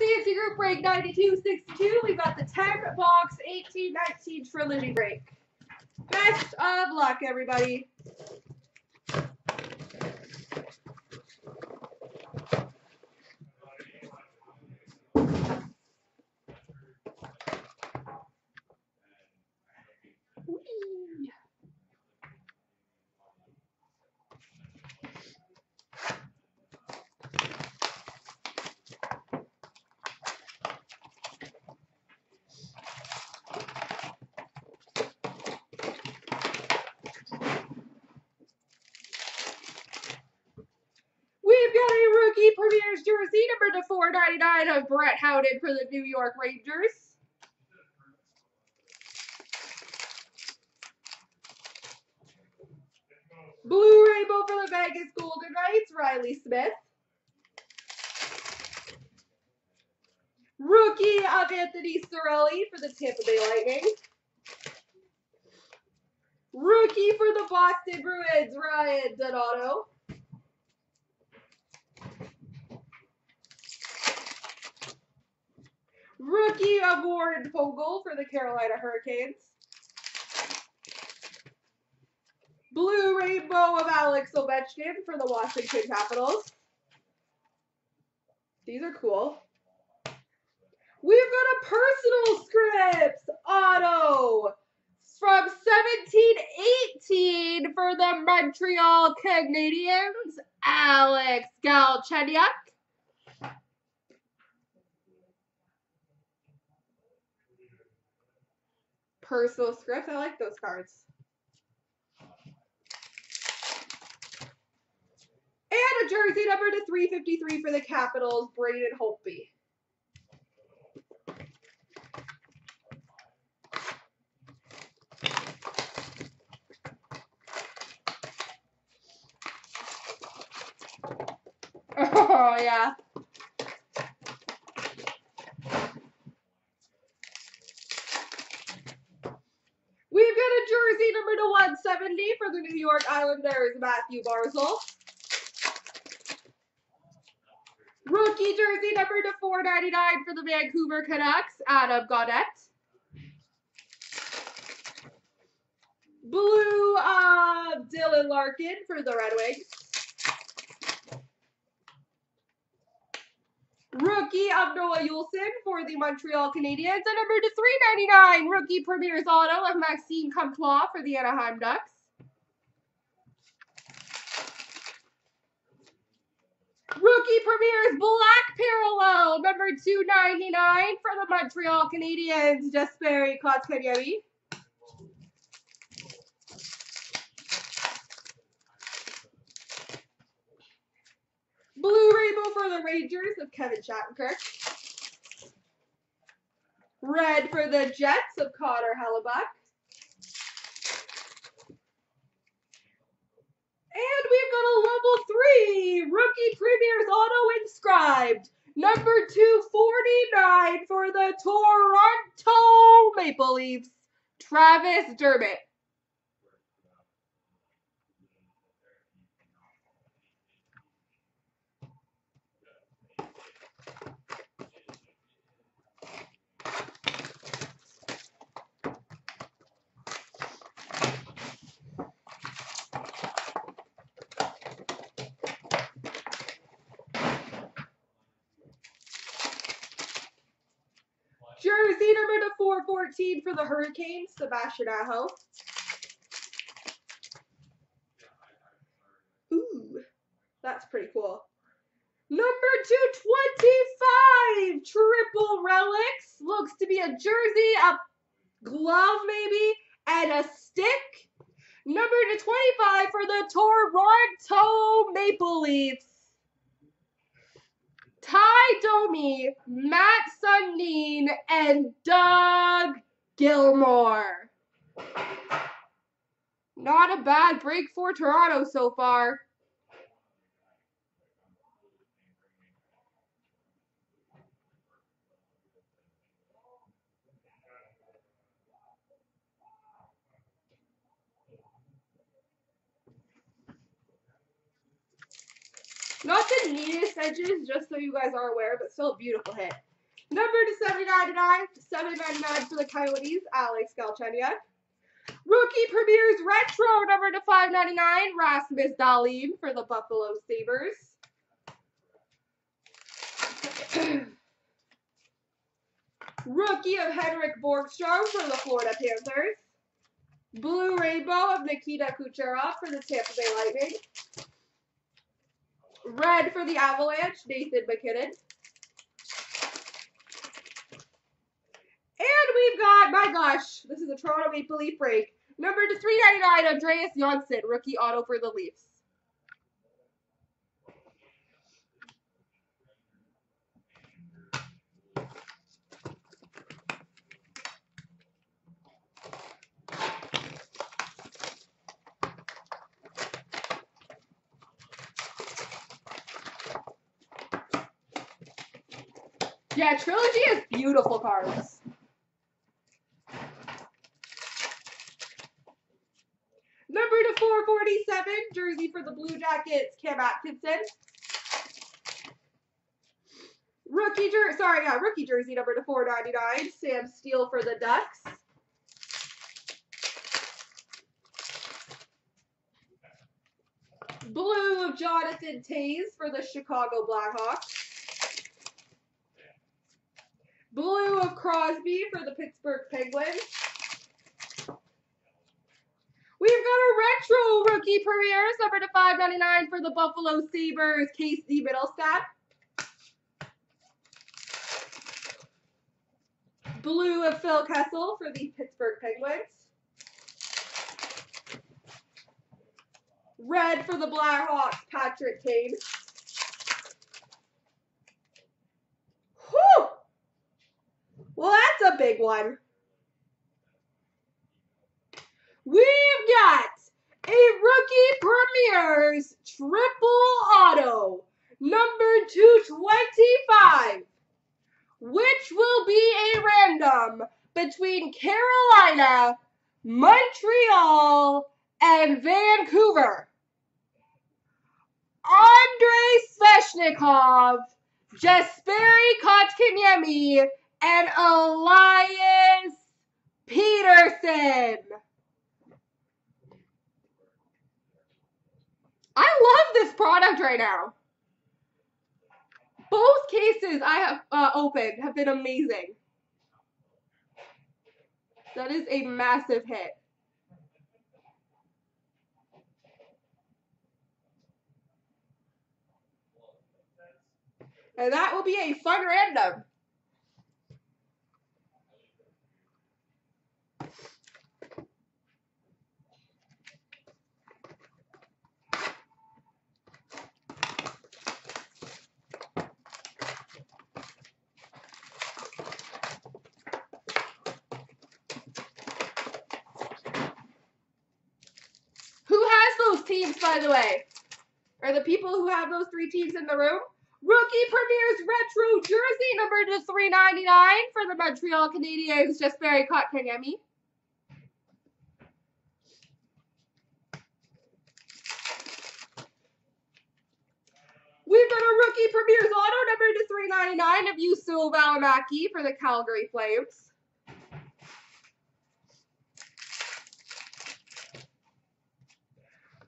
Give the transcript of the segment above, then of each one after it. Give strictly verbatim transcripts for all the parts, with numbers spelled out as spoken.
Fantasy Group break ninety-two sixty-two. We've got the ten box eighteen nineteen Trinity break. Best of luck, everybody. Premier's jersey number to four ninety-nine of Brett Howden for the New York Rangers. Blue Rainbow for the Vegas Golden Knights, Riley Smith. Rookie of Anthony Cirelli for the Tampa Bay Lightning. Rookie for the Boston Bruins, Ryan Donato. Rookie of Warren Fogle for the Carolina Hurricanes. Blue Rainbow of Alex Ovechkin for the Washington Capitals. These are cool. We've got a personal scripts auto from seventeen eighteen for the Montreal Canadiens, Alex Galchenyuk. Personal scripts. I like those cards. And a jersey number to three fifty-three for the Capitals, Braden Holtby. Oh, yeah. Jersey number to one seventy for the New York Islanders, Matthew Barzal. Rookie jersey number to four ninety-nine for the Vancouver Canucks, Adam Gaudette. Blue of Dylan Larkin for the Red Wings. Rookie of Noah Yulsen for the Montreal Canadiens. And number to three ninety-nine, rookie premier's auto of Maxime Comtois for the Anaheim Ducks. Rookie premier's black parallel, number two ninety-nine for the Montreal Canadiens, Jesperi Kotkaniemi. Blue Rainbow for the Rangers of Kevin Shattenkirk. Red for the Jets of Connor Hellebuyck. And we've got a level three rookie premier's auto inscribed. Number two forty-nine for the Toronto Maple Leafs, Travis Dermott. Jersey number to four fourteen for the Hurricanes, Sebastian Aho. Ooh, that's pretty cool. Number two twenty-five, Triple Relics. Looks to be a jersey, a glove maybe, and a stick. Number to twenty-five for the Toronto Maple Leafs, Ty Domi, Matt Sundin, and Doug Gilmore. Not a bad break for Toronto so far. Not the neatest edges, just so you guys are aware, but still a beautiful hit. Number to seventy-nine tonight, seven ninety-nine for the Coyotes, Alex Galchenyuk. Rookie Premieres Retro, number to five ninety-nine, Rasmus Dahlin for the Buffalo Sabres. Rookie of Henrik Borgström for the Florida Panthers. Blue Rainbow of Nikita Kucherov for the Tampa Bay Lightning. Red for the Avalanche, Nathan McKinnon. And we've got, my gosh, this is a Toronto Maple Leaf break. Number to three ninety-nine, Andreas Janssen, rookie auto for the Leafs. Yeah, Trilogy is beautiful cards. Number to four forty-seven, jersey for the Blue Jackets, Cam Atkinson. Rookie jersey, sorry, yeah, rookie jersey number to four ninety-nine, Sam Steele for the Ducks. Blue of Jonathan Toews for the Chicago Blackhawks. Blue of Crosby for the Pittsburgh Penguins. We've got a retro rookie premieres, number to five ninety-nine for the Buffalo Sabres, Casey Middlestad. Blue of Phil Kessel for the Pittsburgh Penguins. Red for the Blackhawks, Patrick Kane. Well, that's a big one. We've got a Rookie Premieres Triple Auto, number two twenty-five, which will be a random between Carolina, Montreal, and Vancouver. Andrei Svechnikov, Jesperi Kotkaniemi, and Elias Peterson. I love this product right now. Both cases I have uh, opened have been amazing. That is a massive hit. And that will be a fun random. Teams, by the way, are the people who have those three teams in the room. Rookie Premieres Retro Jersey, number to three ninety-nine for the Montreal Canadiens, Jesperi Kotkaniemi. We've got a Rookie Premieres Auto, number to three ninety-nine of Yusuf Valimaki for the Calgary Flames.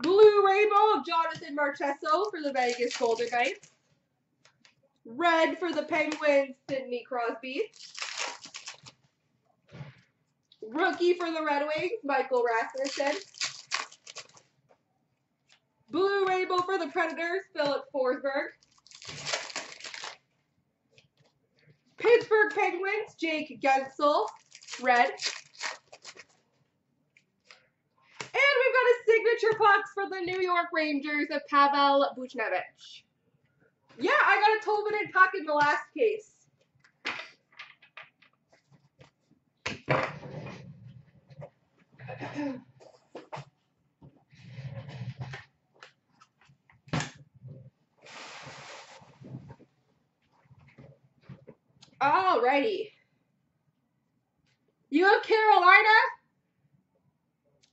Blue Rainbow of Jonathan Marchesso for the Vegas Golden Knights. Red for the Penguins, Sidney Crosby. Rookie for the Red Wings, Michael Rasmussen. Blue Rainbow for the Predators, Philip Forsberg. Pittsburgh Penguins, Jake Guentzel, red. Signature pucks for the New York Rangers of Pavel Buchnevich. Yeah, I got a Tolvanen puck in the last case. Alrighty. You have Carolina?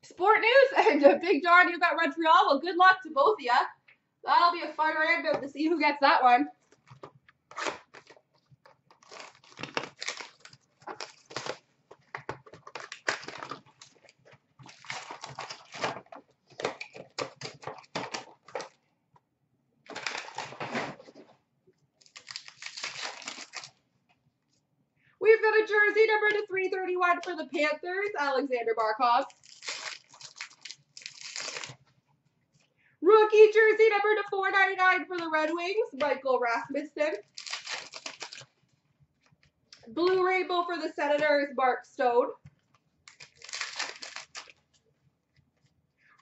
Sport News and uh, Big John, you got Montreal. Well, good luck to both of you. That'll be a fun random to see who gets that one. Blue jersey number to three thirty-one for the Panthers, Alexander Barkov. Rookie jersey number to four ninety-nine for the Red Wings, Michael Rasmussen. Blue rainbow for the Senators, Mark Stone.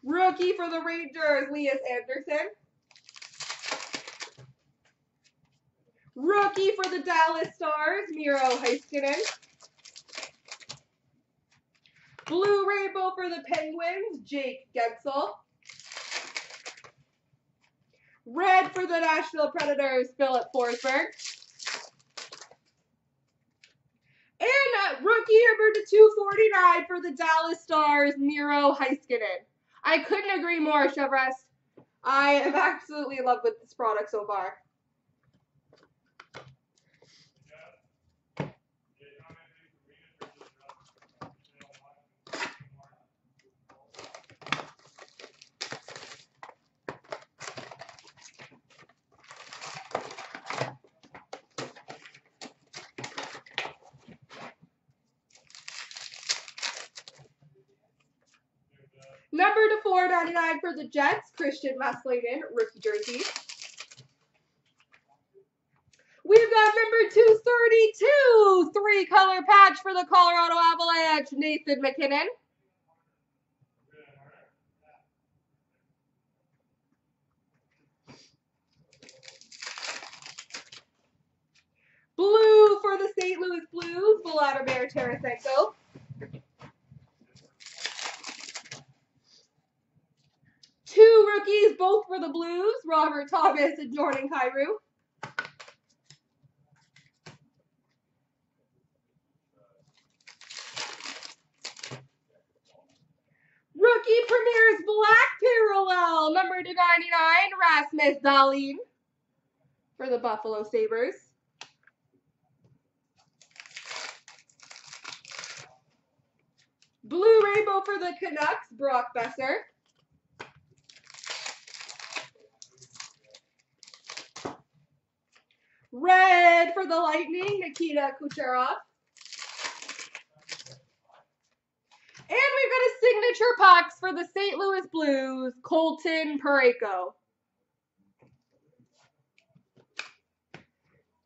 Rookie for the Rangers, Elias Anderson. Rookie for the Dallas Stars, Miro Heiskanen. Blue rainbow for the Penguins, Jake Guentzel. Red for the Nashville Predators, Philip Forsberg. And rookie number to two forty-nine for the Dallas Stars, Miro Heiskanen. I couldn't agree more, Chevres. I am absolutely in love with this product so far. Number to four ninety-nine for the Jets, Christian Masladen, rookie jersey. We've got number two thirty-two, three-color patch for the Colorado Avalanche, Nathan McKinnon. Blue for the Saint Louis Blues, Vladimir Tarasenko. Two rookies, both for the Blues, Robert Thomas and Jordan Kyrou. Rookie premieres black parallel, number to ninety-nine, Rasmus Dahlin for the Buffalo Sabres. Blue rainbow for the Canucks, Brock Besser. Red for the Lightning, Nikita Kucherov. And we've got a signature box for the Saint Louis Blues, Colton Parayko.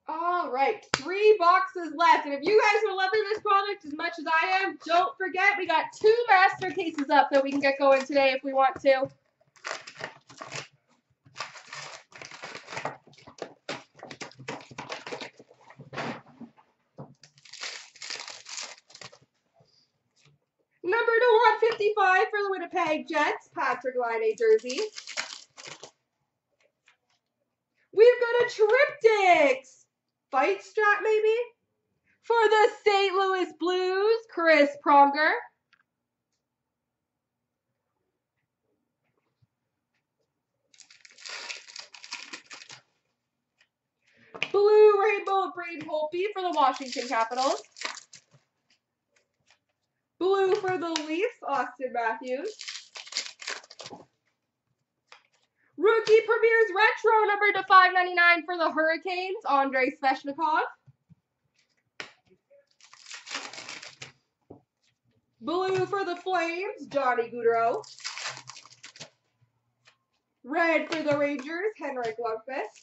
All right, three boxes left. And if you guys are loving this product as much as I am, don't forget we got two master cases up that we can get going today if we want to. Number to one fifty-five for the Winnipeg Jets, Patrick Laine jersey. We've got a triptychs, fight strap maybe, for the Saint Louis Blues, Chris Pronger. Blue rainbow, Braden Holtby for the Washington Capitals. Blue for the Leafs, Austin Matthews. Rookie premieres retro number to five ninety-nine for the Hurricanes, Andrei Svechnikov. Blue for the Flames, Johnny Gaudreau. Red for the Rangers, Henrik Lundqvist.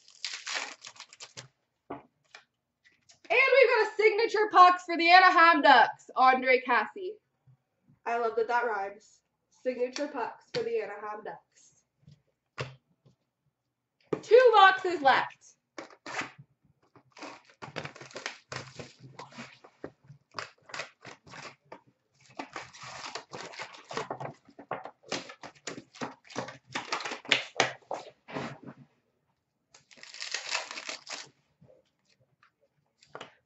And we've got a signature pucks for the Anaheim Ducks, Andre Cassie. I love that that rhymes. Signature pucks for the Anaheim Ducks. Two boxes left.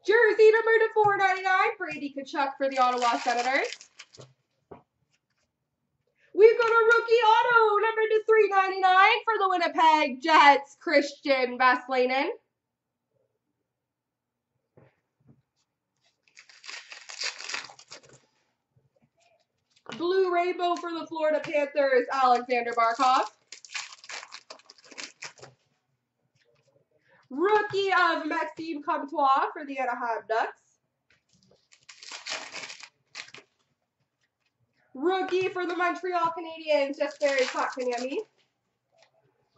Jersey number to four ninety-nine, Brady Tkachuk for the Ottawa Senators. We've got a rookie auto number to three ninety-nine for the Winnipeg Jets, Christian Vaslanen. Blue rainbow for the Florida Panthers, Alexander Barkov. Rookie of Maxime Comtois for the Anaheim Ducks. Rookie for the Montreal Canadiens, Jesperi Kotkaniemi.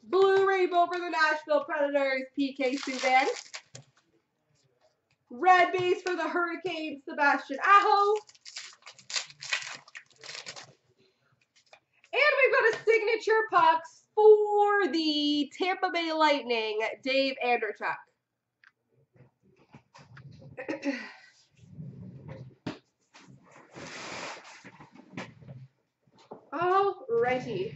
Blue Rainbow for the Nashville Predators, P K Subban. Red base for the Hurricanes, Sebastian Aho. And we've got a signature pucks for the Tampa Bay Lightning, Dave Anderchuk. Alrighty.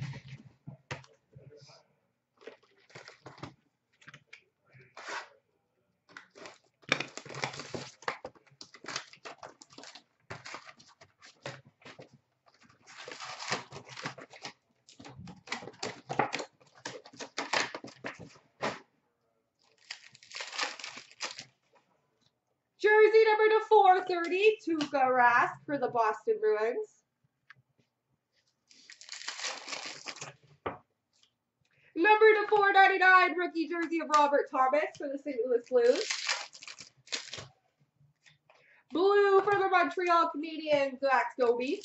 Jersey number to four thirty, Tuukka Rask for the Boston Bruins. Number to four ninety-nine, rookie jersey of Robert Thomas for the Saint Louis Blues. Blue for the Montreal Canadiens, Max Domi.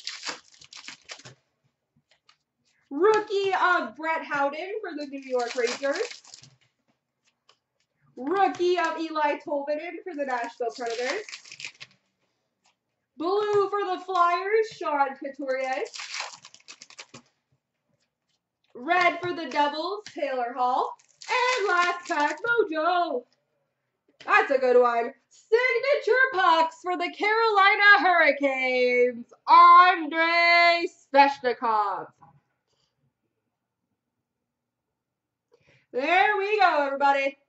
Rookie of Brett Howden for the New York Rangers. Rookie of Eli Tolvanen for the Nashville Predators. Blue for the Flyers, Sean Couturier. Red for the Devils, Taylor Hall. And last pack, Mojo. That's a good one. Signature pucks for the Carolina Hurricanes, Andrei Svechnikov. There we go, everybody.